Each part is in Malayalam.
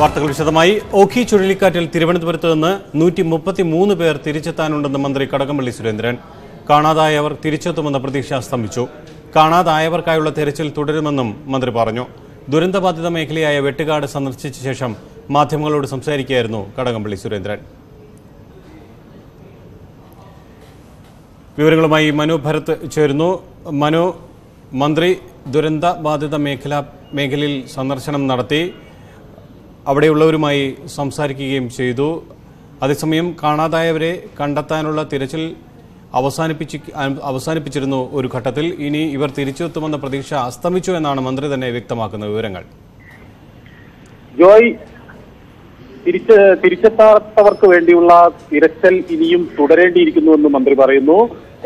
വാർത്തകൾ വിശദമായി. ഓഖി ചുഴലിക്കാറ്റിൽ തിരുവനന്തപുരത്ത് നിന്ന് 133 പേർ തിരിച്ചെത്താനുണ്ടെന്ന് മന്ത്രി കടകംപള്ളി സുരേന്ദ്രൻ. കാണാതായവർ തിരിച്ചെത്തുമെന്ന പ്രതീക്ഷ അസ്തമിച്ചു. കാണാതായവർക്കായുള്ള തെരച്ചിൽ തുടരുമെന്നും മന്ത്രി പറഞ്ഞു. ദുരന്തബാധിത മേഖലയായ വെട്ടുകാട് സന്ദർശിച്ച ശേഷം മാധ്യമങ്ങളോട് സംസാരിക്കുകയായിരുന്നു കടകംപള്ളി സുരേന്ദ്രൻ. വിവരങ്ങളുമായി മനു ഭരത് ചേരുന്നു. മനു, മന്ത്രി ദുരന്തബാധിത മേഖലയിൽ സന്ദർശനം നടത്തി, അവിടെയുള്ളവരുമായി സംസാരിക്കുകയും ചെയ്തു. അതേസമയം കാണാതായവരെ കണ്ടെത്താനുള്ള തിരച്ചിൽ അവസാനിപ്പിച്ചിരുന്നു ഒരു ഘട്ടത്തിൽ. ഇനി ഇവർ തിരിച്ചെത്തുമെന്ന പ്രതീക്ഷ അസ്തമിച്ചു എന്നാണ് മന്ത്രി തന്നെ വ്യക്തമാക്കുന്ന വിവരങ്ങൾ. ജോയ്, തിരിച്ചെത്താത്തവർക്ക് വേണ്ടിയുള്ള തിരച്ചിൽ ഇനിയും തുടരേണ്ടിയിരിക്കുന്നുവെന്ന് മന്ത്രി പറയുന്നു.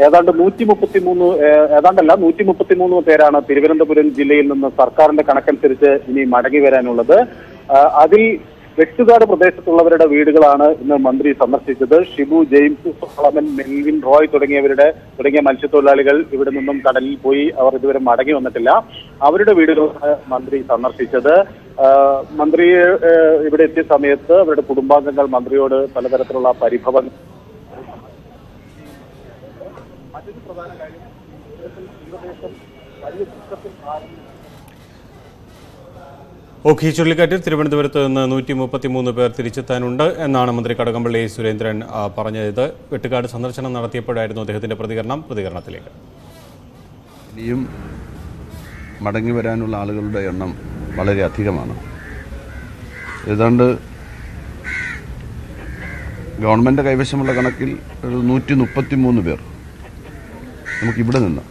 ഏതാണ്ട് 133 പേരാണ് തിരുവനന്തപുരം ജില്ലയിൽ നിന്ന് സർക്കാരിന്റെ കണക്കനുസരിച്ച് ഇനി മടങ്ങി വരാനുള്ളത്. അതിൽ വെട്ടുകാട് പ്രദേശത്തുള്ളവരുടെ വീടുകളാണ് ഇന്ന് മന്ത്രി സന്ദർശിച്ചത്. Shibu, James, Solomon, Melvin, Roy തുടങ്ങിയ മത്സ്യത്തൊഴിലാളികൾ ഇവിടെ നിന്നും കടലിൽ പോയി, അവർ ഇതുവരെ മടങ്ങി വന്നിട്ടില്ല. അവരുടെ വീടുകളാണ് മന്ത്രി സന്ദർശിച്ചത്. മന്ത്രി ഇവിടെ എത്തിയ സമയത്ത് അവരുടെ കുടുംബാംഗങ്ങൾ മന്ത്രിയോട് പലതരത്തിലുള്ള പരിഭവം. മറ്റൊരു പ്രധാന കാര്യം, വലിയ ദുഃഖത്തിൽ ഓഖി ചുഴലിക്കാറ്റിൽ തിരുവനന്തപുരത്ത് നിന്ന് 133 പേർ തിരിച്ചെത്താനുണ്ട് എന്നാണ് മന്ത്രി കടകംപള്ളി സുരേന്ദ്രൻ പറഞ്ഞത്. വെട്ടുകാട് സന്ദർശനം നടത്തിയപ്പോഴായിരുന്നു അദ്ദേഹത്തിന്റെ പ്രതികരണത്തിലേക്ക്. ഇനിയും മടങ്ങി വരാനുള്ള ആളുകളുടെ എണ്ണം വളരെ അധികമാണ്. ഏതാണ്ട് ഗവൺമെൻറ് കൈവശമുള്ള കണക്കിൽ 133 പേർ നമുക്കിവിടെ നിന്ന്,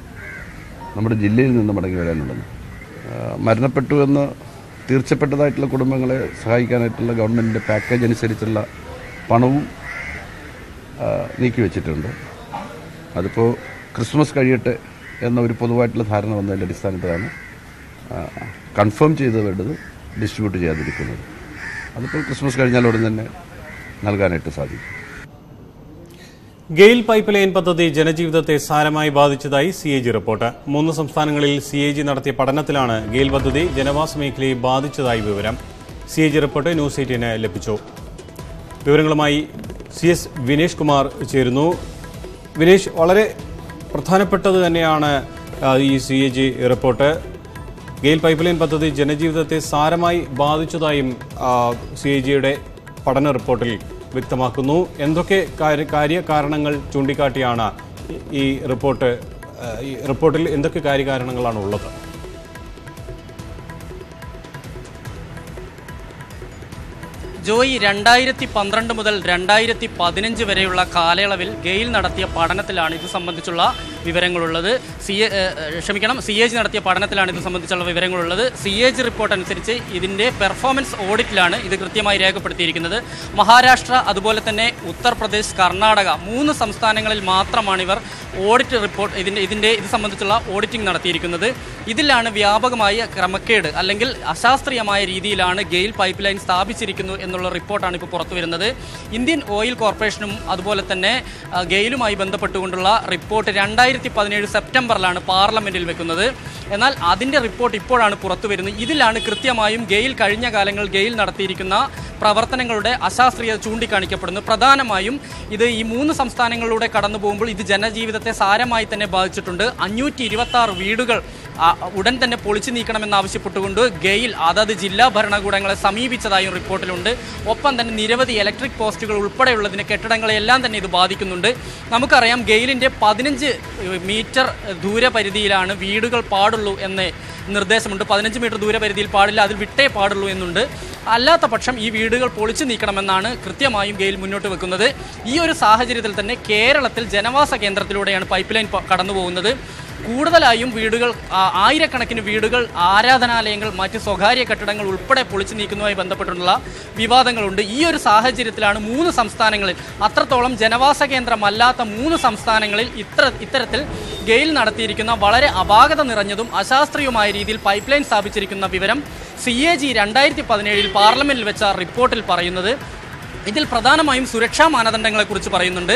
നമ്മുടെ ജില്ലയിൽ നിന്ന് മടങ്ങി വരാനുണ്ടെന്ന്. മരണപ്പെട്ടു എന്ന് തീർച്ചപ്പെട്ടതായിട്ടുള്ള കുടുംബങ്ങളെ സഹായിക്കാനായിട്ടുള്ള ഗവൺമെൻറ്റിൻ്റെ പാക്കേജ് അനുസരിച്ചുള്ള പണവും നീക്കിവെച്ചിട്ടുണ്ട്. അതിപ്പോൾ ക്രിസ്മസ് കഴിയട്ടെ എന്ന ഒരു പൊതുവായിട്ടുള്ള ധാരണ വന്നതിൻ്റെ അടിസ്ഥാനത്തിലാണ് കൺഫേം ചെയ്ത് വേണ്ടത് ഡിസ്ട്രിബ്യൂട്ട് ചെയ്യാതിരിക്കുന്നത്. അതിപ്പോൾ ക്രിസ്മസ് കഴിഞ്ഞാൽ ഉടൻ തന്നെ നൽകാനായിട്ട് സാധിക്കും. ഗെയിൽ പൈപ്പ് ലൈൻ പദ്ധതി ജനജീവിതത്തെ സാരമായി ബാധിച്ചതായി CAG റിപ്പോർട്ട്. 3 സംസ്ഥാനങ്ങളിൽ CAG നടത്തിയ പഠനത്തിലാണ് ഗെയിൽ പദ്ധതി ജനവാസ മേഖലയെ ബാധിച്ചതായി വിവരം. CAG റിപ്പോർട്ട് News18 ലഭിച്ചു. വിവരങ്ങളുമായി CS വിനേഷ് കുമാർ ചേരുന്നു. വിനേഷ്, വളരെ പ്രധാനപ്പെട്ടത് തന്നെയാണ് ഈ CAG report. GAIL pipe line പദ്ധതി ജനജീവിതത്തെ സാരമായി ബാധിച്ചതായും CAGയുടെ പഠന റിപ്പോർട്ടിൽ വ്യക്തമാക്കുന്നു. എന്തൊക്കെ കാര്യകാരണങ്ങൾ ചൂണ്ടിക്കാട്ടിയാണ് ഈ റിപ്പോർട്ടിൽ എന്തൊക്കെ കാര്യകാരണങ്ങളാണ് ഉള്ളത്? ജോയി, 2012 മുതൽ 2015 വരെയുള്ള കാലയളവിൽ ഗെയിൽ നടത്തിയ പഠനത്തിലാണ് ഇത് സംബന്ധിച്ചുള്ള വിവരങ്ങളുള്ളത്. CAG നടത്തിയ പഠനത്തിലാണ് ഇത് സംബന്ധിച്ചുള്ള വിവരങ്ങളുള്ളത്. CAG റിപ്പോർട്ട് അനുസരിച്ച് ഇതിൻ്റെ പെർഫോമൻസ് ഓഡിറ്റിലാണ് ഇത് കൃത്യമായി രേഖപ്പെടുത്തിയിരിക്കുന്നത്. മഹാരാഷ്ട്ര, അതുപോലെ തന്നെ ഉത്തർപ്രദേശ്, കർണാടക 3 സംസ്ഥാനങ്ങളിൽ മാത്രമാണ് ഇവർ ഓഡിറ്റ് റിപ്പോർട്ട് ഇത് സംബന്ധിച്ചുള്ള ഓഡിറ്റിംഗ് നടത്തിയിരിക്കുന്നത്. ഇതിലാണ് വ്യാപകമായ ക്രമക്കേട് അല്ലെങ്കിൽ അശാസ്ത്രീയമായ രീതിയിലാണ് ഗെയിൽ പൈപ്പ് ലൈൻ സ്ഥാപിച്ചിരിക്കുന്നു എന്നുള്ള റിപ്പോർട്ടാണ് ഇപ്പോൾ പുറത്തു വരുന്നത്. ഇന്ത്യൻ ഓയിൽ കോർപ്പറേഷനും അതുപോലെ തന്നെ ഗെയിലുമായി ബന്ധപ്പെട്ടുകൊണ്ടുള്ള റിപ്പോർട്ട് 2017 സെപ്റ്റംബറിലാണ് പാർലമെൻറ്റിൽ വെക്കുന്നത്. എന്നാൽ അതിൻ്റെ റിപ്പോർട്ട് ഇപ്പോഴാണ് പുറത്തു വരുന്നത്. ഇതിലാണ് കൃത്യമായും ഗെയിൽ കഴിഞ്ഞ കാലങ്ങളിൽ ഗെയിൽ നടത്തിയിരിക്കുന്ന പ്രവർത്തനങ്ങളുടെ അശാസ്ത്രീയത ചൂണ്ടിക്കാണിക്കപ്പെടുന്നു. പ്രധാനമായും ഇത് ഈ 3 സംസ്ഥാനങ്ങളിലൂടെ കടന്നു പോകുമ്പോൾ ഇത് ജനജീവിതത്തെ സാരമായി തന്നെ ബാധിച്ചിട്ടുണ്ട്. 526 വീടുകൾ ഉടൻ തന്നെ പൊളിച്ചു നീക്കണമെന്നാവശ്യപ്പെട്ടുകൊണ്ട് ഗെയിൽ അതാത് ജില്ലാ ഭരണകൂടങ്ങളെ സമീപിച്ചതായും റിപ്പോർട്ടിലുണ്ട്. ഒപ്പം തന്നെ നിരവധി ഇലക്ട്രിക് പോസ്റ്റുകൾ ഉൾപ്പെടെയുള്ളതിന് കെട്ടിടങ്ങളെല്ലാം തന്നെ ഇത് ബാധിക്കുന്നുണ്ട്. നമുക്കറിയാം, ഗെയിലിൻ്റെ 15 മീറ്റർ ദൂരപരിധിയിലാണ് വീടുകൾ പാടുള്ളൂ എന്ന് നിർദ്ദേശമുണ്ട്. 15 മീറ്റർ ദൂരപരിധിയിൽ പാടില്ല, അതിൽ വിട്ടേ പാടുള്ളൂ എന്നുണ്ട്. അല്ലാത്ത പക്ഷം ഈ വീടുകൾ പൊളിച്ചു നീക്കണമെന്നാണ് കൃത്യമായും ഗെയിൽ മുന്നോട്ട് വെക്കുന്നത്. ഈ ഒരു സാഹചര്യത്തിൽ തന്നെ കേരളത്തിൽ ജനവാസ കേന്ദ്രത്തിലൂടെയാണ് പൈപ്പ് ലൈൻ കടന്നു പോകുന്നത്. കൂടുതലായും വീടുകൾ, 1000 കണക്കിന് വീടുകൾ, ആരാധനാലയങ്ങൾ, മറ്റ് സ്വകാര്യ കെട്ടിടങ്ങൾ ഉൾപ്പെടെ പൊളിച്ചു നീക്കുന്നതുമായി ബന്ധപ്പെട്ടുള്ള വിവാദങ്ങളുണ്ട്. ഈ ഒരു സാഹചര്യത്തിലാണ് 3 സംസ്ഥാനങ്ങളിൽ, അത്രത്തോളം ജനവാസ കേന്ദ്രമല്ലാത്ത 3 സംസ്ഥാനങ്ങളിൽ ഇത്തരത്തിൽ ഗെയിൽ നടത്തിയിരിക്കുന്ന വളരെ അപാകത നിറഞ്ഞതും അശാസ്ത്രീയവുമായ രീതിയിൽ പൈപ്പ് ലൈൻ സ്ഥാപിച്ചിരിക്കുന്ന വിവരം CAG 2017 പാർലമെന്റിൽ വെച്ച റിപ്പോർട്ടിൽ പറയുന്നത്. ഇതിൽ പ്രധാനമായും സുരക്ഷാ മാനദണ്ഡങ്ങളെക്കുറിച്ച് പറയുന്നുണ്ട്.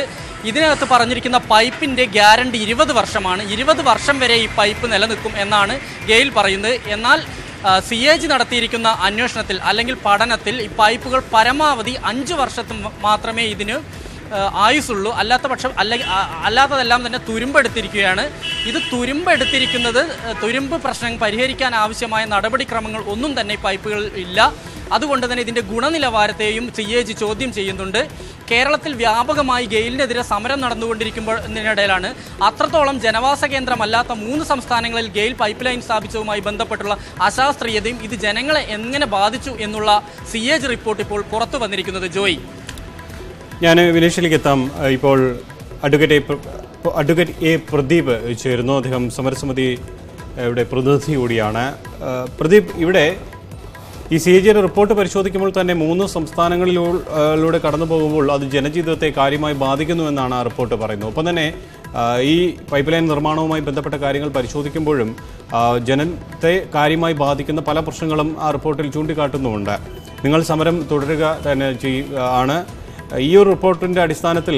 ഇതിനകത്ത് പറഞ്ഞിരിക്കുന്ന പൈപ്പിൻ്റെ ഗ്യാരണ്ടി 20 വർഷമാണ്. 20 വർഷം വരെ ഈ പൈപ്പ് നിലനിൽക്കും എന്നാണ് ഗെയിൽ പറയുന്നത്. എന്നാൽ CAG നടത്തിയിരിക്കുന്ന അന്വേഷണത്തിൽ അല്ലെങ്കിൽ പഠനത്തിൽ ഈ പൈപ്പുകൾ പരമാവധി 5 വർഷത്തെ മാത്രമേ ഇതിനെ ആയുസുള്ളൂ അല്ലാത്തപക്ഷം അല്ലാത്തതെല്ലാം തന്നെ തുരുമ്പെടുത്തിരിക്കുകയാണ് ഇത് തുരുമ്പെടുത്തിരിക്കുന്നത് തുരുമ്പ് പ്രശ്നം പരിഹരിക്കാൻ ആവശ്യമായ നടപടിക്രമങ്ങൾ ഒന്നും തന്നെ പൈപ്പുകളിൽ ഇല്ല അതുകൊണ്ട് തന്നെ ഇതിന്റെ ഗുണനിലവാരത്തെയും സിഎജി ചോദ്യം ചെയ്യുന്നുണ്ട് കേരളത്തിൽ വ്യാപകമായി ഗെയിലിനെതിരെ സമരം നടന്നുകൊണ്ടിരിക്കുമ്പോഴാണ് അത്രത്തോളം ജനവാസ കേന്ദ്രമല്ലാത്ത 3 സംസ്ഥാനങ്ങളിൽ ഗെയിൽ പൈപ്പ് ലൈൻ സ്ഥാപിച്ചതുമായി ബന്ധപ്പെട്ടുള്ള അശാസ്ത്രീയതയും ഇത് ജനങ്ങളെ എങ്ങനെ ബാധിച്ചു എന്നുള്ള സിഎജി റിപ്പോർട്ട് ഇപ്പോൾ പുറത്തു വന്നിരിക്കുന്നത് ജോയി ഞാൻ വിനേഷിലേക്ക് എത്താം ഇപ്പോൾ അഡ്വക്കേറ്റ് എ പ്രദീപ് ചേരുന്നു അദ്ദേഹം സമരസമിതി ഇവിടെ പ്രതിനിധി കൂടിയാണ് പ്രദീപ് ഇവിടെ ഈ സി എ ജിയുടെ റിപ്പോർട്ട് പരിശോധിക്കുമ്പോൾ തന്നെ 3 സംസ്ഥാനങ്ങളിലൂടെ കടന്നു പോകുമ്പോൾ അത് ജനജീവിതത്തെ കാര്യമായി ബാധിക്കുന്നുവെന്നാണ് ആ റിപ്പോർട്ട് പറയുന്നത് ഒപ്പം തന്നെ ഈ പൈപ്പ് ലൈൻ നിർമ്മാണവുമായി ബന്ധപ്പെട്ട കാര്യങ്ങൾ പരിശോധിക്കുമ്പോഴും ജനത്തെ കാര്യമായി ബാധിക്കുന്ന പല പ്രശ്നങ്ങളും ആ റിപ്പോർട്ടിൽ ചൂണ്ടിക്കാട്ടുന്നുമുണ്ട് നിങ്ങൾ സമരം തുടരുക തന്നെ ആണ് ഈ ഒരു റിപ്പോർട്ടിന്റെ അടിസ്ഥാനത്തിൽ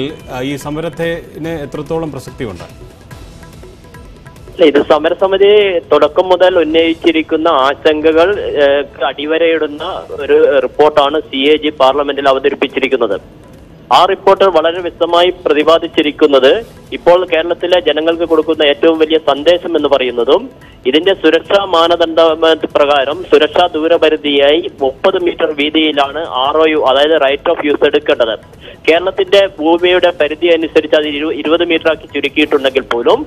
ഈ സമരത്തിന് എത്രത്തോളം പ്രസക്തിയുണ്ട് ഇത് സമരസമിതി തുടക്കം മുതൽ ഉന്നയിച്ചിരിക്കുന്ന ആശങ്കകൾ അടിവരയിടുന്ന ഒരു റിപ്പോർട്ടാണ് സി എ ജി പാർലമെന്റിൽ അവതരിപ്പിച്ചിരിക്കുന്നത് ആ റിപ്പോർട്ട് വളരെ വ്യക്തമായി പ്രതിപാദിച്ചിരിക്കുന്നത് ഇപ്പോൾ കേരളത്തിലെ ജനങ്ങൾക്ക് കൊടുക്കുന്ന ഏറ്റവും വലിയ സന്ദേശം എന്ന് പറയുന്നതും ഇതിന്റെ സുരക്ഷാ മാനദണ്ഡ പ്രകാരം സുരക്ഷാ ദൂരപരിധിയായി 30 മീറ്റർ വീതിയിലാണ് ROU അതായത് റൈറ്റ് ഓഫ് യൂസ് എടുക്കേണ്ടത് കേരളത്തിന്റെ ഭൂമിയുടെ പരിധി അനുസരിച്ച് അത് 20 മീറ്റർ ആക്കി ചുരുക്കിയിട്ടുണ്ടെങ്കിൽ പോലും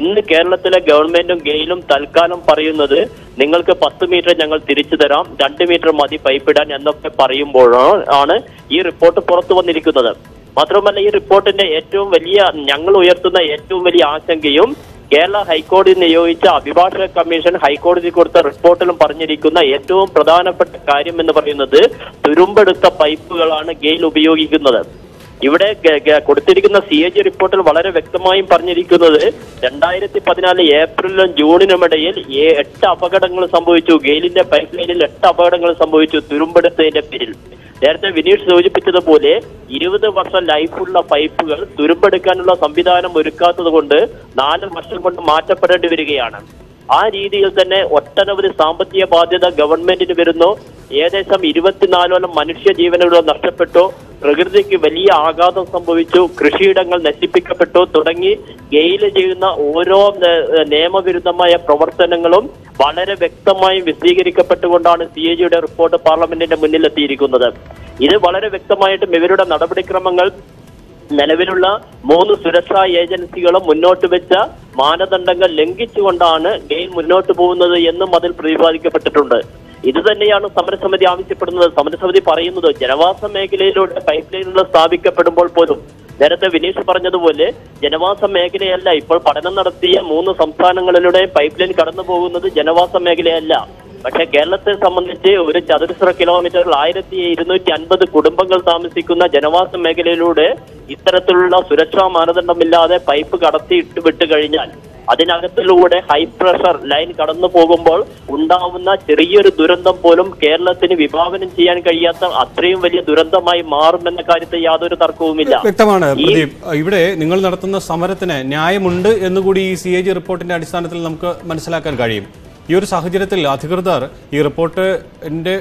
ഇന്ന് കേരളത്തിലെ ഗവൺമെന്റും ഗെയിലും തൽക്കാലം പറയുന്നത് നിങ്ങൾക്ക് 10 മീറ്റർ ഞങ്ങൾ തിരിച്ചു തരാം 2 മീറ്റർ മതി പൈപ്പിടാൻ എന്നൊക്കെ പറയുമ്പോഴാണ് ഈ റിപ്പോർട്ട് പുറത്തു വന്നിരിക്കുന്നത് മാത്രമല്ല ഈ റിപ്പോർട്ടിന്റെ ഏറ്റവും വലിയ ഞങ്ങൾ ഉയർത്തുന്ന ഏറ്റവും വലിയ ആശങ്കയും കേരള ഹൈക്കോടതി നിയോഗിച്ച അഭിഭാഷക കമ്മീഷൻ ഹൈക്കോടതി കൊടുത്ത റിപ്പോർട്ടിലും പറഞ്ഞിരിക്കുന്ന ഏറ്റവും പ്രധാനപ്പെട്ട കാര്യം എന്ന് പറയുന്നത് തുരുമ്പെടുത്ത പൈപ്പുകളാണ് ഗെയിൽ ഉപയോഗിക്കുന്നത് ഇവിടെ കൊടുത്തിരിക്കുന്ന സി എ ജി റിപ്പോർട്ടിൽ വളരെ വ്യക്തമായും പറഞ്ഞിരിക്കുന്നത് 2014 ഏപ്രിലിലും ജൂണിനുമിടയിൽ 8 അപകടങ്ങൾ സംഭവിച്ചു ഗെയിലിന്റെ പൈപ്പ് ലൈനിൽ 8 അപകടങ്ങൾ സംഭവിച്ചു തുരുമ്പെടുത്തതിന്റെ പേരിൽ നേരത്തെ വിനീഷ് സൂചിപ്പിച്ചതുപോലെ 20 വർഷം ലൈഫുള്ള പൈപ്പുകൾ തുരുമ്പെടുക്കാനുള്ള സംവിധാനം ഒരുക്കാത്തത് കൊണ്ട് 4 വർഷം കൊണ്ട് മാറ്റപ്പെടേണ്ടി വരികയാണ് ആ രീതിയിൽ തന്നെ ഒട്ടനവധി സാമ്പത്തിക ബാധ്യത ഗവൺമെന്റിന് വരുന്നു ഏകദേശം 24 മനുഷ്യ ജീവനുകൾ നഷ്ടപ്പെട്ടു പ്രകൃതിക്ക് വലിയ ആഘാതം സംഭവിച്ചു കൃഷിയിടങ്ങൾ നശിപ്പിക്കപ്പെട്ടു തുടങ്ങി ഗെയിൽ ചെയ്യുന്ന ഓരോ നിയമവിരുദ്ധമായ പ്രവർത്തനങ്ങളും വളരെ വ്യക്തമായും വിശദീകരിക്കപ്പെട്ടുകൊണ്ടാണ് സി എ ജിയുടെ റിപ്പോർട്ട് പാർലമെന്റിന്റെ മുന്നിലെത്തിയിരിക്കുന്നത് ഇത് വളരെ വ്യക്തമായിട്ടും ഇവരുടെ നടപടിക്രമങ്ങൾ നിലവിലുള്ള 3 സുരക്ഷാ ഏജൻസികളും മുന്നോട്ട് വെച്ച മാനദണ്ഡങ്ങൾ ലംഘിച്ചുകൊണ്ടാണ് ഗെയിൽ മുന്നോട്ട് പോകുന്നത് എന്നും അതിൽ പ്രതിപാദിക്കപ്പെട്ടിട്ടുണ്ട് ഇത് തന്നെയാണ് സമരസമിതി ആവശ്യപ്പെടുന്നത് സമരസമിതി പറയുന്നത് ജനവാസ മേഖലയിലൂടെ പൈപ്പ് ലൈനുകൾ സ്ഥാപിക്കപ്പെടുമ്പോൾ പോലും നേരത്തെ വിനീഷ് പറഞ്ഞതുപോലെ ജനവാസ മേഖലയല്ല ഇപ്പോൾ പഠനം നടത്തിയ 3 സംസ്ഥാനങ്ങളിലൂടെ പൈപ്പ് ലൈൻ കടന്നു പോകുന്നത് ജനവാസ മേഖലയല്ല പക്ഷെ കേരളത്തെ സംബന്ധിച്ച് ഒരു ചതുരശ്ര കിലോമീറ്ററിൽ 1250 കുടുംബങ്ങൾ താമസിക്കുന്ന ജനവാസ മേഖലയിലൂടെ ഇത്തരത്തിലുള്ള സുരക്ഷാ മാനദണ്ഡമില്ലാതെ പൈപ്പ് കടത്തിയിട്ട് വിട്ടു കഴിഞ്ഞാൽ അതിനകത്തിലൂടെ ഹൈ പ്രഷർ ലൈൻ കടന്നു പോകുമ്പോൾ ഉണ്ടാവുന്ന ചെറിയൊരു ദുരന്തം പോലും കേരളത്തിന് വിഭാവനം ചെയ്യാൻ കഴിയാത്ത അത്രയും വലിയ ദുരന്തമായി മാറുമെന്ന കാര്യത്തിൽ യാതൊരു തർക്കവുമില്ല വ്യക്തമാണ് പ്രദീപ് ഇവിടെ നിങ്ങൾ നടത്തുന്ന സമരത്തിന് ന്യായമുണ്ട് എന്നുകൂടി ഈ സി എ ജി റിപ്പോർട്ടിന്റെ അടിസ്ഥാനത്തിൽ നമുക്ക് മനസ്സിലാക്കാൻ കഴിയും ഈ ഒരു സാഹചര്യത്തിൽ അധികൃതർ ഈ റിപ്പോർട്ടിന്റെ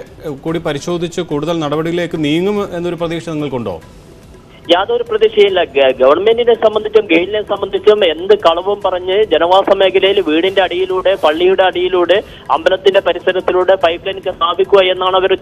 കൂടി പരിശോധിച്ച് കൂടുതൽ നടപടിയിലേക്ക് നീങ്ങും എന്നൊരു പ്രതീക്ഷ നിങ്ങൾക്കുണ്ടോ യാതൊരു പ്രതീക്ഷയില്ല ഗവൺമെന്റിനെ സംബന്ധിച്ചും ഗെയിലിനെ സംബന്ധിച്ചും എന്ത് കളവും പറഞ്ഞ് ജനവാസ മേഖലയിൽ വീടിന്റെ അടിയിലൂടെ പള്ളിയുടെ അടിയിലൂടെ അമ്പലത്തിന്റെ പരിസരത്തിലൂടെ പൈപ്പ് ലൈൻ സ്ഥാപിക്കുക എന്നാണ് അവർ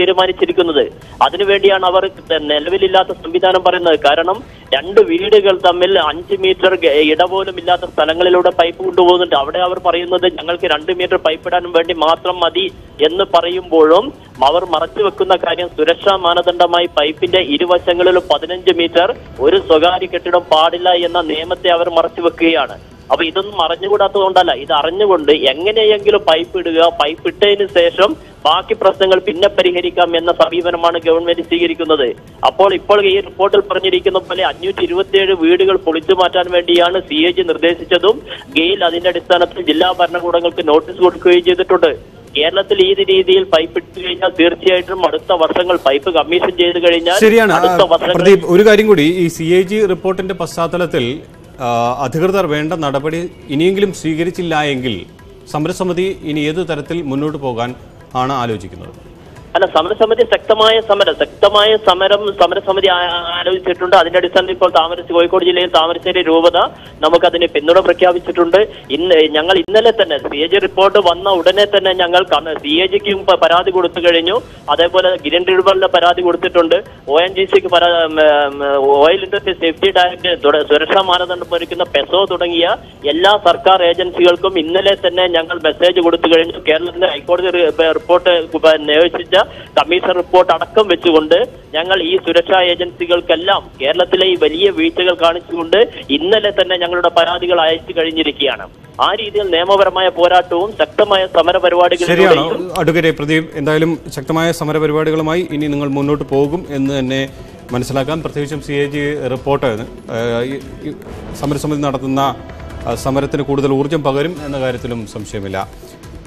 തീരുമാനിച്ചിരിക്കുന്നത് അതിനുവേണ്ടിയാണ് അവർ നിലവിലില്ലാത്ത സംവിധാനം പറയുന്നത് കാരണം 2 വീടുകൾ തമ്മിൽ 5 മീറ്റർ ഇടപോലും ഇല്ലാത്ത സ്ഥലങ്ങളിലൂടെ പൈപ്പ് കൊണ്ടുപോകുന്നുണ്ട് അവിടെ അവർ പറയുന്നത് ഞങ്ങൾക്ക് 2 മീറ്റർ പൈപ്പ് ഇടാനും വേണ്ടി മാത്രം മതി എന്ന് പറയുമ്പോഴും അവർ മറച്ചു വെക്കുന്ന കാര്യം സുരക്ഷാ മാനദണ്ഡമായി പൈപ്പിന്റെ ഇരുവശങ്ങളിലും 15 മീറ്റർ ഒരു സ്വകാര്യ കെട്ടിടം പാടില്ല എന്ന നിയമത്തെ അവർ മറച്ചു വെക്കുകയാണ് അപ്പൊ ഇതൊന്നും അറിഞ്ഞുകൂടാത്തത് കൊണ്ടല്ല ഇത് അറിഞ്ഞുകൊണ്ട് എങ്ങനെയെങ്കിലും പൈപ്പ് ഇടുക പൈപ്പ് ഇട്ടതിന് ശേഷം ബാക്കി പ്രശ്നങ്ങൾ പിന്നെ പരിഹരിക്കാം എന്ന സമീപനമാണ് ഗവൺമെന്റ് സ്വീകരിക്കുന്നത് അപ്പോൾ ഇപ്പോൾ ഈ റിപ്പോർട്ടിൽ പറഞ്ഞിരിക്കുന്ന പോലെ 527 വീടുകൾ പൊളിച്ചു മാറ്റാൻ വേണ്ടിയാണ് സി എ ജി നിർദ്ദേശിച്ചതും ഗെയിൽ അതിന്റെ അടിസ്ഥാനത്തിൽ ജില്ലാ ഭരണകൂടങ്ങൾക്ക് നോട്ടീസ് കൊടുക്കുകയും ചെയ്തിട്ടുണ്ട് കേരളത്തിൽ ഈ രീതിയിൽ പൈപ്പ് ഇട്ട് കഴിഞ്ഞാൽ തീർച്ചയായിട്ടും അടുത്ത വർഷങ്ങൾ പൈപ്പ് കമ്മീഷൻ ചെയ്ത് കഴിഞ്ഞാൽ ശരിയാണ് ഒരു കാര്യം കൂടി ഈ സി എ ജി റിപ്പോർട്ടിന്റെ പശ്ചാത്തലത്തിൽ അധികൃതർ വേണ്ട നടപടി ഇനിയെങ്കിലും സ്വീകരിച്ചില്ല എങ്കിൽ Samrasamadi in either Taratil Munur Pogan, Ana Alojikino. And a Samrasamadi Sectamaya Samara Sectamaya Samaram Samrasamadi Alojitunda, the descendant called Tamaris Goikodi, Tamaris Rovada, Namakadani Pendura Prakia Vitunda in Yangal Inelatan, CAG report of one Udanet and Yangal Kana, CAG Kim Paradi Gurukarino, other Gideon Rival Paradi Gurutunda, ONGC Oil Industry Safety Director, Surasa Maradan Perikina Peso, Tudangia, Yella Sarkar Agency Welcome Inelet and Yangal Message Gurukarin to Kerala, I called the report by Nevija. Commission report Atakam which one day, Yangal E. Surasha agency Kalam, Kerala Tele, Velia, Vital Karnikunde, Inlet and Yangal Paradigal Istiker in Rikiana. I read the name over my Pora tomb, Sectamaya Summer Vervadical. Advocate Pradeep in the Sectamaya Summer Vervadical Mai in Ningal Muno to Pogum in the Manisalakan Perthisham CAG reporter Summer Summit Natana, Samaratan Kudal Urjam Pagarim and the Garitilum Samshemila.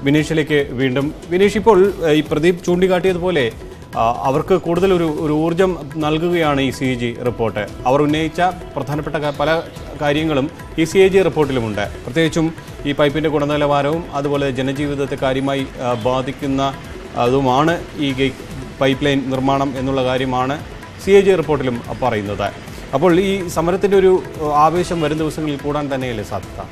Vinishileke Windham Vinishipol Pradeep Chundikati Pole Avarka Kudal Urjam Nalguiana ECG reporter. Our Necha Prathanapata Pala Karingalum ECG report Limunda. Prathechum E Pipina Kodanalavarum, Adwala Geneji with the Karimai Badikina Lumana E pipeline Nurmanam Enulagarimana CAG report Lim Apara in the Apoli Samaraturu Avesham Varendusan Puran Tanele Satta.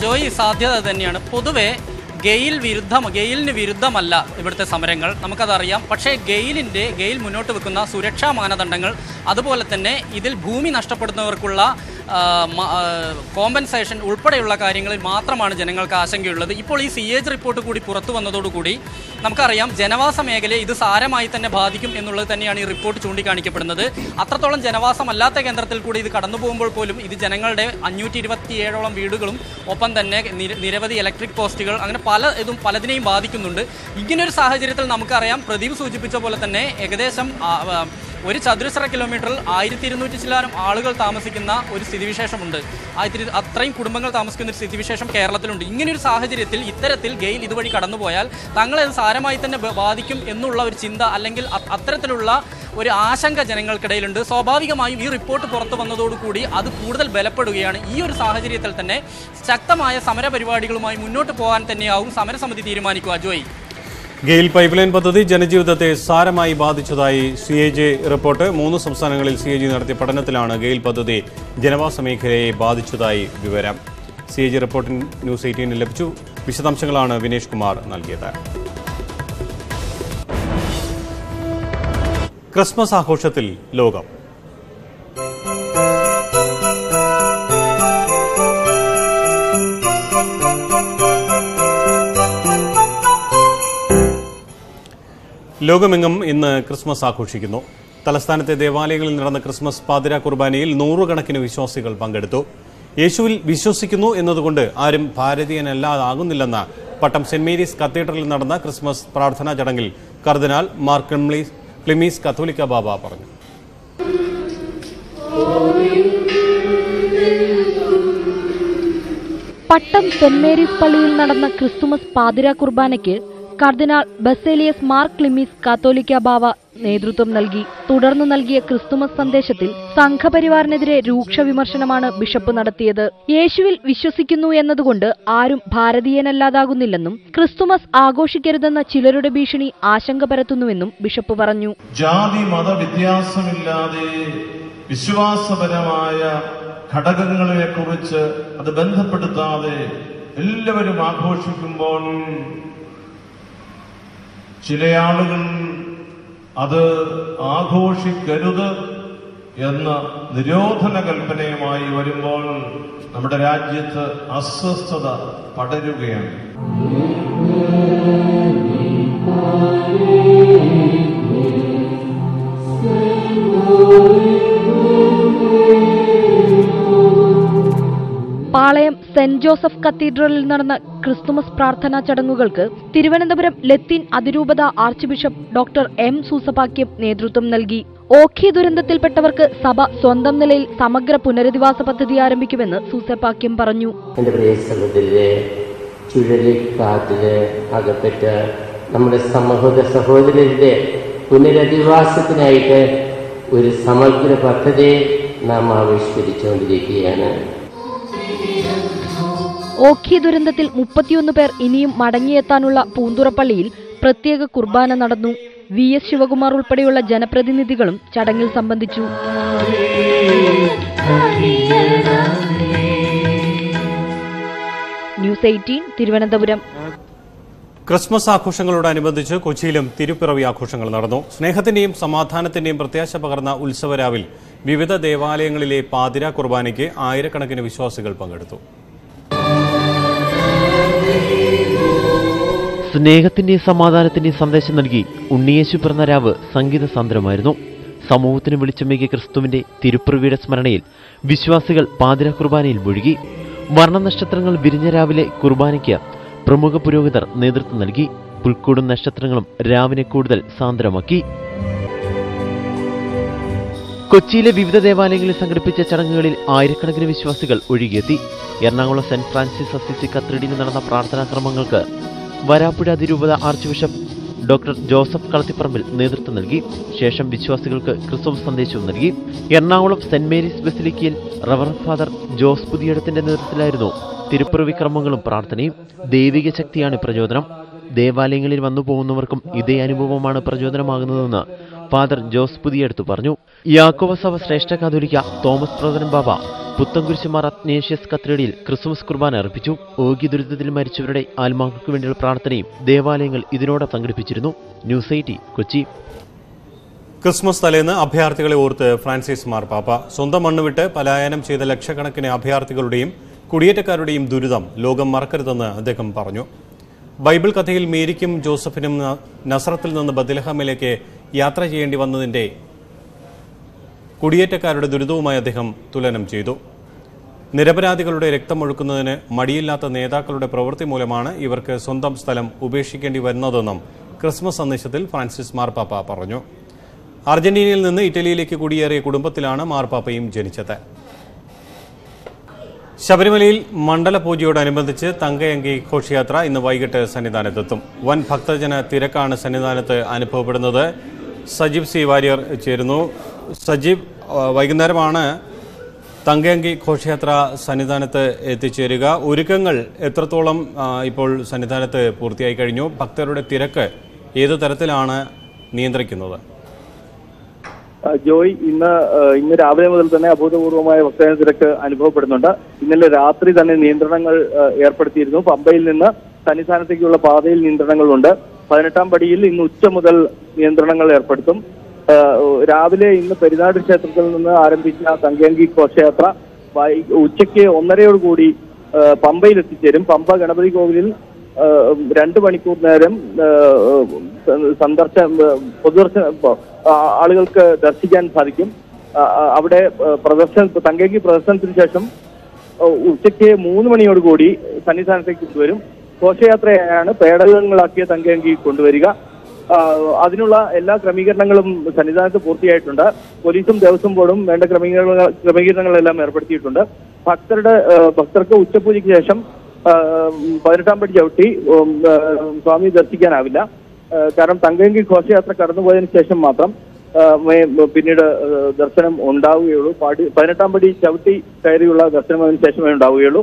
Joy is Sadia than Yana Puduwe, Gail Virudham Allah, Iberta Samarangal, Namakadariam, Pache Gail in day, Gail Munotukuna, Surecha Mana Dangal, Adapolatane, Idil Bumi Nastapurna Kula, compensation Ulpatula Karingal, Matra Mana General Kasangula, the Ipoli CH report to Kuripuratu and Dodukudi, Namkariam, Geneva Samegale, this Aramait and Badikum in Ulatani report Chundikani Kapanade, Atratolan Geneva Samalata and Ratilkudi, the Katanabumbo Polum, the General Day, Annuity Theatre on Vidugulum, open the neck, nearby the electric posticle, and Pala Edum Paladini Badikund, Ignor Sahajrital Namkaram, Pradeep Sujipicha Polatane, Egadesam, very Chadrisa kilometer, I Tirnutilam, Algal Tamasikina, or Sidivishamund. I did a train Kudumangal Tamaskin, Sidivisham Kerala, Ignor Sahajritil, Iteratil, Gay, Idubari Kadano Boyal, Tangal and Saramaitan Badikim, Enula, Chinda, Alangil, Atratula, or Ashanka General Kadalund. So Babika, you report to Porto Vanodu Kudi, Adu Kudal Belapaduan, your Sahajrital Tane, Chaktamaya, Samara Perivadical, my Munotapo and Tanya. Summer some of the Tirimanico Joy. Gail Pipeline Padati, Janaju that is Saramai Badichudai, CAG reporter, Mono Subsangal CAG in the Patanatalana, Gail Padati, Geneva Samekre, Badichudai, Vivera. CAG report in News18 Lepchu, Vishadam Shangalana, Vinesh Kumar, Nalgeta. Christmas Akoshatil, Loga. Logamingam in the Christmas Akushikino, Talastanate Devaligal and the Christmas Padra Kurbanil, Nuru Ganakin Vishosical Pangato, Yeshul Vishosikino in the Gunde, Arim Paradi and Ella Agundilana, Patam St. Mary's Cathedral in Narada, Christmas Prathana Jarangil, Cardinal Mark Clemlis, Catholica Baba Patam St. Mary's Palil Narada, Christmas Padra Kurbanaki. Cardinal Basilius Mark Clemlis Catholica Baba Nedrutum Nalgi, Tudarnu Nalgi, Christmas Sandeshatil, Sanka Perivar Nedre, Ruksha Vimarshanamana, Bishop Nadatheatre, Yeshuvil Vishosikinu and the Gunda, Arum Bharadi and Ladagundilanum, Christmas Agoshikeradana Chilerude Bishini, Ashanka Paratunuinum, Bishop Varanu Jadi Mother Vidyasamilade, Vishwasabaramaya, Kadakampally at the Benthapadade, Illaveri Makoshikumbon. Chilean other Agoshi Garuda Yana Niryotana Kalpane, my very involved Namadajit Assastada Patarugan Palayam St. Joseph Cathedral in Narna. Christmas Prathana Chadangugalku, Thiruvananthapuram Latin Adirupada Archbishop Dr. M. Susapakyam Nedrutham Nalgi, Okhi Durandathilpettavarkku Sabha Swandam Nilayil Samagra Punaradivasa Paddhathi Aarambikkamennu Susapakyam Paranju. Ende pradeeshathile chudalikathile agapetta nammude samohoda sahodharinde punaradivasathinayittu oru samagra paddhathi നാം ആവിഷ്കരിച്ചുകൊണ്ടിരിക്കുകയാണ്. ഓഖി ദുരന്തത്തിൽ 31 പേർ ഇനിയും മടങ്ങിയെത്താനുള്ള പൂന്തുറപ്പള്ളിയിൽ പ്രത്യേക കുർബാന നടന്നു. വി എസ് ശിവകുമാർ ഉൾപ്പെടെയുള്ള ജനപ്രതിനിധികളും ചടങ്ങിൽ സംബന്ധിച്ചു. News18 തിരുവനന്തപുരം. ക്രിസ്മസ് ആഘോഷങ്ങളോടനുബന്ധിച്ച് കൊച്ചിയിലും തിരുപ്പിറവി ആഘോഷങ്ങൾ നടന്നു. സ്നേഹത്തിന്റെയും സമാധാനത്തിന്റെയും പ്രത്യാശ പകർന്ന ഉത്സവരാവിൽ വിവിധ ദേവാലയങ്ങളിലെ പാതിര കുർബാനയ്ക്ക് ആയിരക്കണക്കിന് വിശ്വാസികൾ പങ്കെടുത്തു. സ്നേഹത്തിന്റെയും സമാധാനത്തിന്റെയും സന്ദേശം നൽകി ഉണ്ണിയേശു പിറന്ന രാവ് സംഗീത സാന്ദ്രമായിരുന്നു. സമൂഹത്തിന് വിളിച്ചമേകിയ ക്രിസ്തുവിന്റെ തിരുപ്പിറവിയുടെ സ്മരണയിൽ വിശ്വാസികൾ പാതിര കുർബാനയിൽ മുഴുകി. വർണ്ണനക്ഷത്രങ്ങൾ വിരിഞ്ഞ രാവിലെ കുർബാനയ്ക്ക് പ്രമുഖ പുരോഹിതർ നേതൃത്വം നൽകി. പുൽക്കൂടും നക്ഷത്രങ്ങളും രാവിനെ കൂടുതൽ സാന്ദ്രമാക്കി. കൊച്ചിയിലെ വിവിധ ദേവാലയങ്ങളിൽ സംഘടിപ്പിച്ച ചടങ്ങുകളിൽ ആയിരക്കണക്കിന് വിശ്വാസികൾ ഒഴുകിയെത്തി. എറണാകുളം സെന്റ് ഫ്രാൻസിസ് അസിസി കത്തീഡ്രലിൽ നടന്ന പ്രാർത്ഥനാ കർമ്മങ്ങൾക്ക് വരാപ്പുഴ അതിരൂപത archbishop doctor Joseph Kalathiparambil നേതൃത്വം നൽകി. ശേഷം വിശ്വാസികൾക്ക് ക്രിസ്മസ് സന്ദേശവും നൽകി. എറണാകുളം സെന്റ് മേരീസ് ബസിലിക്കയിൽ റവറൻഡ് ഫാദർ ജോസ് പുതിയിടത്തിന്റെ നേതൃത്വത്തിലായിരുന്നു തിരുപ്പിറവി കർമ്മങ്ങളും പ്രാർത്ഥനയും. ദൈവിക ശക്തിയാണ് പ്രചോദനം, ദേവാലയങ്ങളിൽ വന്നു പോകുന്നവർക്കും ഇതേ അനുഭവമാണ് പ്രചോദനമാകുന്നതെന്ന് ഫാദർ ജോസ് പുതിയടുത്ത് പറഞ്ഞു. യാക്കോബ സഭ ശ്രേഷ്ഠ കാതോലിക്ക തോമസ് പ്രവചനം ബാബ പുത്തൻകുരിശുമാർ അഗ്നേഷ്യസ് കത്തീഡ്രലിൽ ക്രിസ്മസ് കുർബാന അർപ്പിച്ചു. ഓഖി ദുരിതത്തിൽ മരിച്ചവരുടെ ആത്മാക്കൾക്ക് വേണ്ടിയുള്ള പ്രാർത്ഥനയും ദേവാലയങ്ങൾ ഇതിനോടൊപ്പം സംഘടിപ്പിച്ചിരുന്നു. News18 കൊച്ചി. ക്രിസ്മസ് തലേന്ന് അഭയാർത്ഥികളെ ഓർത്ത് ഫ്രാൻസിസ് മാർപ്പാപ്പ. സ്വന്തം മണ്ണുവിട്ട് പലായനം ചെയ്ത ലക്ഷക്കണക്കിന് അഭയാർത്ഥികളുടെയും കുടിയേറ്റക്കാരുടെയും ദുരിതം ലോകം മറക്കരുതെന്ന് അദ്ദേഹം പറഞ്ഞു. ബൈബിൾ കഥയിൽ മേരിക്കും ജോസഫിനും നസറത്തിൽ നിന്ന് ബത്ലഹേമിലേക്ക് യാത്ര ചെയ്യേണ്ടി വന്നതിൻ്റെ കുടിയേറ്റക്കാരുടെ ദുരിതവുമായി അദ്ദേഹം തുലനം ചെയ്തു. നിരപരാധികളുടെ രക്തമൊഴുക്കുന്നതിന് മടിയില്ലാത്ത നേതാക്കളുടെ പ്രവൃത്തി മൂലമാണ് ഇവർക്ക് സ്വന്തം സ്ഥലം ഉപേക്ഷിക്കേണ്ടി വരുന്നതെന്നും ക്രിസ്മസ് സന്ദേശത്തിൽ ഫ്രാൻസിസ് മാർപ്പാപ്പ പറഞ്ഞു. അർജന്റീനയിൽ നിന്ന് ഇറ്റലിയിലേക്ക് കുടിയേറിയ കുടുംബത്തിലാണ് മാർപ്പാപ്പയും ജനിച്ചത്. ശബരിമലയിൽ മണ്ഡല പൂജയോടനുബന്ധിച്ച് തങ്കയങ്കി ഘോഷയാത്ര ഇന്ന് വൈകിട്ട് സന്നിധാനത്തെത്തും. വൻ ഭക്തജന തിരക്കാണ് സന്നിധാനത്ത് അനുഭവപ്പെടുന്നത്. സജീവ് സി വാര്യർ ചേരുന്നു. സജീവ്, വൈകുന്നേരമാണ് തങ്കയങ്കി ഘോഷയാത്ര സന്നിധാനത്ത് എത്തിച്ചേരുക. ഒരുക്കങ്ങൾ എത്രത്തോളം ഇപ്പോൾ സന്നിധാനത്ത് പൂർത്തിയായി കഴിഞ്ഞു? ഭക്തരുടെ തിരക്ക് ഏതു തരത്തിലാണ് നിയന്ത്രിക്കുന്നത്? ജോയ്, ഇന്ന് രാവിലെ മുതൽ തന്നെ അഭൂതപൂർവമായ ഭക്തജന തിരക്ക് അനുഭവപ്പെടുന്നുണ്ട്. ഇന്നലെ രാത്രി തന്നെ നിയന്ത്രണങ്ങൾ ഏർപ്പെടുത്തിയിരുന്നു. പമ്പയിൽ നിന്ന് സന്നിധാനത്തേക്കുള്ള പാതയിൽ നിയന്ത്രണങ്ങളുണ്ട്. 18-ാം പടിയിൽ ഇന്ന് ഉച്ച മുതൽ നിയന്ത്രണങ്ങൾ ഏർപ്പെടുത്തും. രാവിലെ ഇന്ന് പെരുന്നാട് ക്ഷേത്രത്തിൽ നിന്ന് ആരംഭിച്ച തങ്കയങ്കി ഘോഷയാത്ര ഉച്ചയ്ക്ക് 1:30 പമ്പയിൽ എത്തിച്ചേരും. പമ്പ ഗണപതി കോവിലിൽ 2 മണിക്കൂർ നേരം ആളുകൾക്ക് ദർശിക്കാൻ സാധിക്കും. അവിടെ തങ്കയങ്കി പ്രദർശനത്തിന് ശേഷം ഉച്ചയ്ക്ക് 3 മണിയോടുകൂടി സന്നിധാനത്തേക്ക് കൊണ്ടുവരും. ഘോഷയാത്രയാണ് പേടകങ്ങളാക്കിയ തങ്കയങ്കി കൊണ്ടുവരിക. അതിനുള്ള എല്ലാ ക്രമീകരണങ്ങളും സന്നിധാനത്ത് പൂർത്തിയായിട്ടുണ്ട്. പോലീസും ദേവസ്വം ബോർഡും വേണ്ട ക്രമീകരണങ്ങളെല്ലാം ഏർപ്പെടുത്തിയിട്ടുണ്ട്. ഭക്തർക്ക് ഉച്ചപൂജയ്ക്ക് ശേഷം 18-ാം പടി ചവിട്ടി സ്വാമി ദർശിക്കാനാവില്ല. കാരണം തങ്കയങ്കി ഘോഷയാത്ര കടന്നുപോയതിനു ശേഷം മാത്രം പിന്നീട് ദർശനം ഉണ്ടാവുകയുള്ളൂ. 18-ാം പടി ചവിട്ടി കയറിയുള്ള ദർശനം അതിന് ശേഷമേ ഉണ്ടാവുകയുള്ളൂ.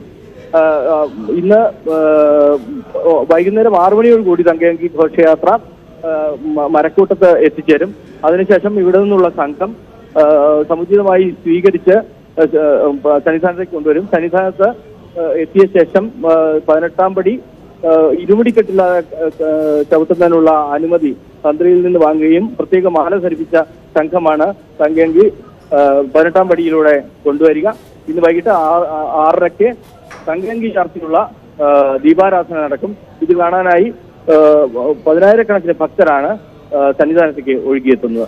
ഇന്ന് വൈകുന്നേരം 6 മണിയോടുകൂടി തങ്കയങ്കി ഘോഷയാത്ര മരക്കൂട്ടത്ത് എത്തിച്ചേരും. അതിനുശേഷം ഇവിടെ നിന്നുള്ള സംഘം സമുചിതമായി സ്വീകരിച്ച് സന്നിധാനത്തേക്ക് കൊണ്ടുവരും. സന്നിധാനത്ത് എത്തിയ ശേഷം 18-ാം പടി ഇരുമുടിക്കെട്ടില്ല ചവിട്ടുന്നതിനുള്ള അനുമതി തന്ത്രിയിൽ നിന്ന് വാങ്ങുകയും പ്രത്യേക മാല ധരിപ്പിച്ച സംഘമാണ് തങ്കയങ്കി 18-ാം പടിയിലൂടെ കൊണ്ടുവരിക. ഇന്ന് വൈകിട്ട് 6:30-ക്ക് തങ്കയങ്കി ചർച്ചിലുള്ള ദീപാരാധന നടക്കും. ഇത് കാണാനായി 10,000-കണക്കിന് ഭക്തരാണ് സന്നിധാനത്തേക്ക് ഒഴുകിയെത്തുന്നത്.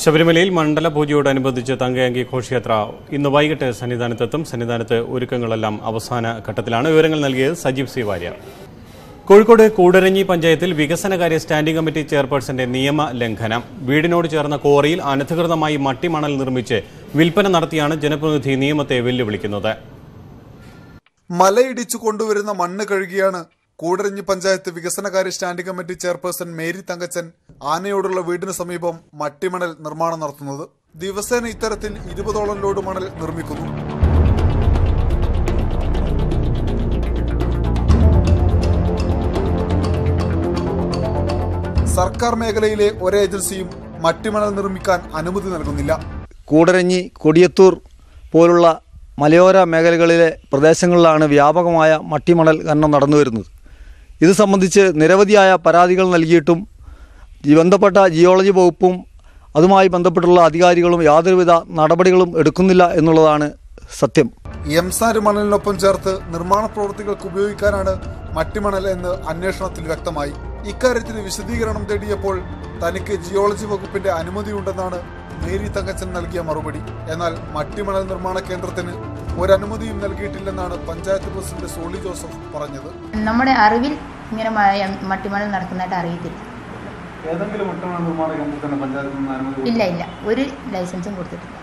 ശബരിമലയിൽ മണ്ഡല പൂജയോടനുബന്ധിച്ച് തങ്കയങ്കി ഘോഷയാത്ര ഇന്ന് വൈകിട്ട് സന്നിധാനത്തെത്തും. സന്നിധാനത്ത് ഒരുക്കങ്ങളെല്ലാം അവസാന ഘട്ടത്തിലാണ്. വിവരങ്ങൾ നൽകിയത് സജീവ് സി വാര്യർ. കോഴിക്കോട് കൂടരഞ്ഞി പഞ്ചായത്തിൽ വികസനകാര്യ സ്റ്റാൻഡിംഗ് കമ്മിറ്റി ചെയർപേഴ്സന്റെ നിയമ ലംഘനം. വീടിനോട് ചേർന്ന ക്വാറിയിൽ അനധികൃതമായി മട്ടിമണൽ നിർമ്മിച്ച് വിൽപ്പന നടത്തിയാണ് ജനപ്രതിനിധി നിയമത്തെ വെല്ലുവിളിക്കുന്നത്. മലയിടിച്ചു കൊണ്ടുവരുന്ന മണ്ണ് കഴുകിയാണ് കൂടരഞ്ഞി പഞ്ചായത്ത് വികസനകാര്യ standing committee chairperson Mary Thankachan ആനയോടുള്ള വീടിന് സമീപം മട്ടിമണൽ നിർമ്മാണം നടത്തുന്നത്. ദിവസേന ഇത്തരത്തിൽ 20ഓളം ലോഡ് മണൽ നിർമ്മിക്കുന്നു. സർക്കാർ മേഖലയിലെ ഒരേ ഏജൻസിയും മറ്റു മണൽ നിർമ്മിക്കാൻ അനുമതി നൽകുന്നില്ല. കൂടരഞ്ഞി, കൊടിയത്തൂർ പോലുള്ള മലയോര മേഖലകളിലെ പ്രദേശങ്ങളിലാണ് വ്യാപകമായ മട്ടിമണൽ ഖനനം നടന്നുവരുന്നത്. ഇത് സംബന്ധിച്ച് നിരവധിയായ പരാതികൾ നൽകിയിട്ടും ബന്ധപ്പെട്ട ജിയോളജി വകുപ്പും അതുമായി ബന്ധപ്പെട്ടുള്ള അധികാരികളും യാതൊരുവിധ നടപടികളും എടുക്കുന്നില്ല എന്നുള്ളതാണ് സത്യം. എംസാറ്റ് മണലിനൊപ്പം ചേർത്ത് നിർമ്മാണ പ്രവൃത്തികൾക്ക് ഉപയോഗിക്കാനാണ് മട്ടിമണൽ എന്ന് അന്വേഷണത്തിൽ വ്യക്തമായി. ഇക്കാര്യത്തിന് വിശദീകരണം തേടിയപ്പോൾ തനിക്ക് ജിയോളജി വകുപ്പിന്റെ അനുമതിയുണ്ടെന്നാണ് മേരി തങ്കച്ചൻ നൽകിയ മറുപടി. എന്നാൽ മട്ടിമണൽ നിർമ്മാണ കേന്ദ്രത്തിന് ഒരനുമതിയും നൽകിയിട്ടില്ലെന്നാണ് പഞ്ചായത്ത് പ്രസിഡന്റ് സോളി ജോസഫ് പറഞ്ഞത്. നമ്മുടെ അറിവിൽ ഇങ്ങനെ മട്ടിമണൽ നടക്കുന്നതായിട്ട് അറിയത്തില്ല. ഇല്ല ഇല്ല, ഒരു ലൈസൻസും കൊടുത്തിട്ടില്ല,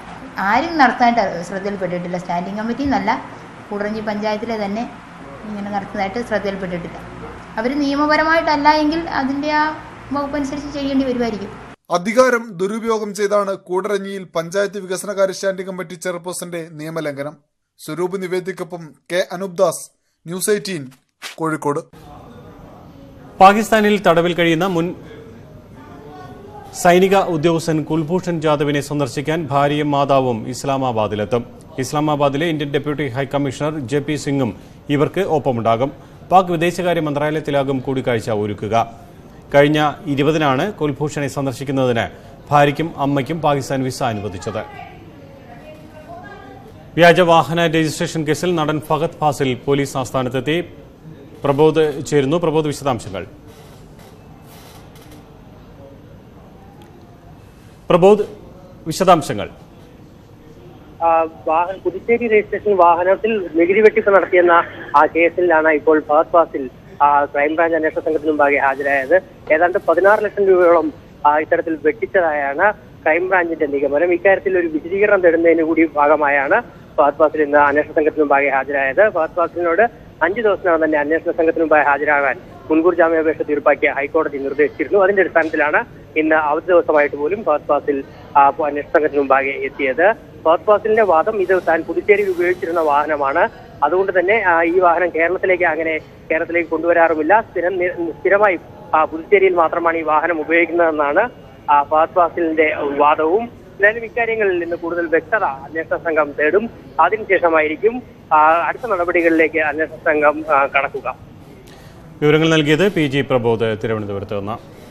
ആരും നടത്താനായിട്ട് ശ്രദ്ധയിൽപ്പെട്ടിട്ടില്ല. സ്റ്റാൻഡിംഗ് കമ്മിറ്റി എന്നല്ല, കൂടരഞ്ഞി പഞ്ചായത്തിലെ തന്നെ ഇങ്ങനെ നടത്തുന്നതായിട്ട് ശ്രദ്ധയിൽപ്പെട്ടിട്ടില്ല. അവർ നിയമപരമായിട്ടല്ല എങ്കിൽ അതിൻ്റെ ആ വകുപ്പനുസരിച്ച് ചെയ്യേണ്ടി വരുമായിരിക്കും. അധികാരം ദുരുപയോഗം ചെയ്താണ് കൂടരഞ്ഞിയിൽ പഞ്ചായത്ത് വികസനകാര്യ സ്റ്റാൻഡിംഗ് കമ്മിറ്റി ചെയർപേഴ്സന്റെ നിയമലംഘനം. സ്വരൂപ് നിവേദിക്കൊപ്പം കെ അനുപ്ദാസ്, ന്യൂസ് 18 കോഴിക്കോട്. പാകിസ്ഥാനിൽ തടവിൽ കഴിയുന്ന മുൻ സൈനിക ഉദ്യോഗസ്ഥൻ കുൽഭൂഷൺ ജാദവിനെ സന്ദർശിക്കാൻ ഭാര്യയും മാതാവും ഇസ്ലാമാബാദിലെത്തും. ഇസ്ലാമാബാദിലെ Indian deputy high commissioner J P സിംഗും ഇവർക്ക് ഒപ്പമുണ്ടാകും. പാക് വിദേശകാര്യ മന്ത്രാലയത്തിലാകും കൂടിക്കാഴ്ച ഒരുക്കുക. കഴിഞ്ഞ 20-നാണ് കുൽഭൂഷണെ സന്ദർശിക്കുന്നതിന് ഭാര്യയ്ക്കും അമ്മയ്ക്കും പാകിസ്ഥാൻ വിസ അനുവദിച്ചത്. വ്യാജ വാഹന രജിസ്ട്രേഷൻ കേസിൽ നടൻ ഫഹദ് ഫാസിൽ പോലീസ് ആസ്ഥാനത്തെത്തി. പ്രബോധ് ചേരുന്നു. പ്രബോധ്, വിശദാംശങ്ങൾ. പുതുച്ചേരി രജിസ്ട്രേഷൻ വാഹനത്തിൽ നികുതി വെട്ടിപ്പ് നടത്തിയെന്ന ആ കേസിലാണ് ഇപ്പോൾ ഫഹദ് ഫാസിൽ ക്രൈംബ്രാഞ്ച് അന്വേഷണ സംഘത്തിന് മുമ്പാകെ ഹാജരായത്. ഏതാണ്ട് 16 ലക്ഷം രൂപയോളം ഇത്തരത്തിൽ വെട്ടിച്ചതായാണ് ക്രൈംബ്രാഞ്ചിന്റെ നിഗമനം. ഇക്കാര്യത്തിൽ ഒരു വിശദീകരണം തേടുന്നതിന് കൂടി ഭാഗമായാണ് ഫഹദ് ഫാസിൽ ഇന്ന് അന്വേഷണ സംഘത്തിന് മുമ്പാകെ ഹാജരായത്. ഫഹദ് ഫാസിലിനോട് 5 ദിവസത്തിനകം തന്നെ അന്വേഷണ സംഘത്തിന് മുമ്പായി ഹാജരാകാൻ മുൻകൂർ ജാമ്യാപേക്ഷ തീർപ്പാക്കിയ ഹൈക്കോടതി നിർദ്ദേശിച്ചിരുന്നു. അതിന്റെ അടിസ്ഥാനത്തിലാണ് ഇന്ന് അവധി ദിവസമായിട്ട് പോലും ഫഹദ് ഫാസിൽ അന്വേഷണ സംഘത്തിന് മുമ്പാകെ എത്തിയത്. ഫഹദ് ഫാസിലിന്റെ വാദം, ഇത് താൻ പുതുച്ചേരിയിൽ ഉപയോഗിച്ചിരുന്ന വാഹനമാണ്, അതുകൊണ്ട് തന്നെ ഈ വാഹനം കേരളത്തിലേക്ക് കൊണ്ടുവരാറുമില്ല, സ്ഥിരമായി പുതുച്ചേരിയിൽ മാത്രമാണ് ഈ വാഹനം ഉപയോഗിക്കുന്നതെന്നാണ് ഫഹദ് ഫാസിലിന്റെ വാദവും. എന്നാലും ഇക്കാര്യങ്ങളിൽ നിന്ന് കൂടുതൽ വ്യക്തത അന്വേഷണ സംഘം തേടും. അതിനുശേഷമായിരിക്കും അടുത്ത നടപടികളിലേക്ക് അന്വേഷണ സംഘം കടക്കുക. വിവരങ്ങൾ നൽകിയത് പി ജി പ്രബോധ്, തിരുവനന്തപുരത്ത് നിന്ന്.